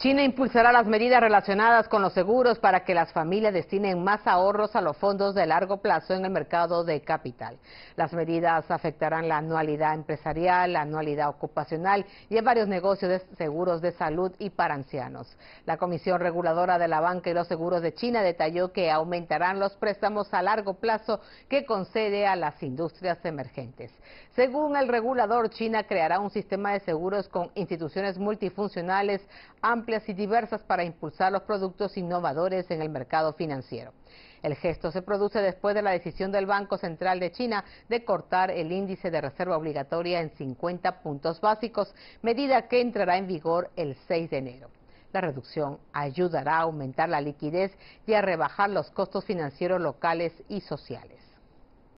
China impulsará las medidas relacionadas con los seguros para que las familias destinen más ahorros a los fondos de largo plazo en el mercado de capital. Las medidas afectarán la anualidad empresarial, la anualidad ocupacional y en varios negocios de seguros de salud y para ancianos. La Comisión Reguladora de la Banca y los Seguros de China detalló que aumentarán los préstamos a largo plazo que concede a las industrias emergentes. Según el regulador, China creará un sistema de seguros con instituciones multifuncionales, amplias y diversas para impulsar los productos innovadores en el mercado financiero. El gesto se produce después de la decisión del Banco Central de China de cortar el índice de reserva obligatoria en 50 puntos básicos, medida que entrará en vigor el 6 de enero. La reducción ayudará a aumentar la liquidez y a rebajar los costos financieros locales y sociales.